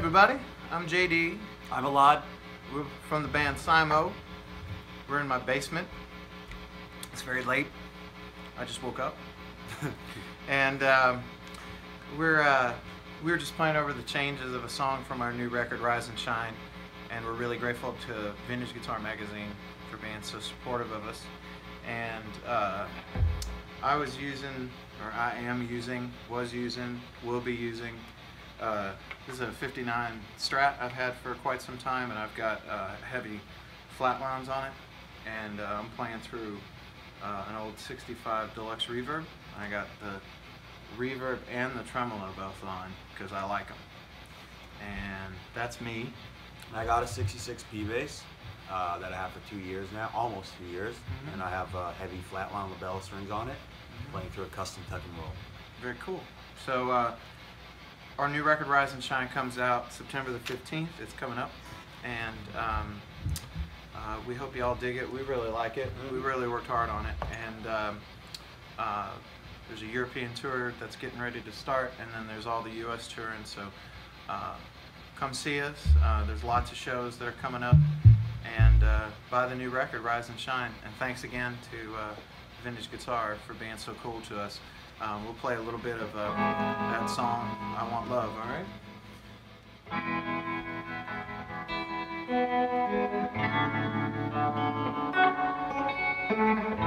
everybody, I'm JD. I'm Alad. We're from the band Simo. We're in my basement. It's very late. I just woke up. And we were just playing over the changes of a song from our new record, Rise and Shine. And we're really grateful to Vintage Guitar Magazine for being so supportive of us. And I was using, will be using, this is a 59 Strat I've had for quite some time, and I've got heavy flatlines on it. And I'm playing through an old 65 Deluxe Reverb. I got the reverb and the tremolo both on because I like them. And that's me. I got a 66 P bass that I have for 2 years now, almost 2 years, and I have heavy flatline LaBella strings on it, playing through a custom Tuck and Roll. Very cool. So our new record Rise and Shine comes out September the 15th. It's coming up, and we hope you all dig it. We really like it. We really worked hard on it, and there's a European tour that's getting ready to start, and then there's all the U.S. touring. So. Come see us. There's lots of shows that are coming up, and buy the new record, Rise and Shine. And thanks again to Vintage Guitar for being so cool to us. We'll play a little bit of that song, I Want Love, all right?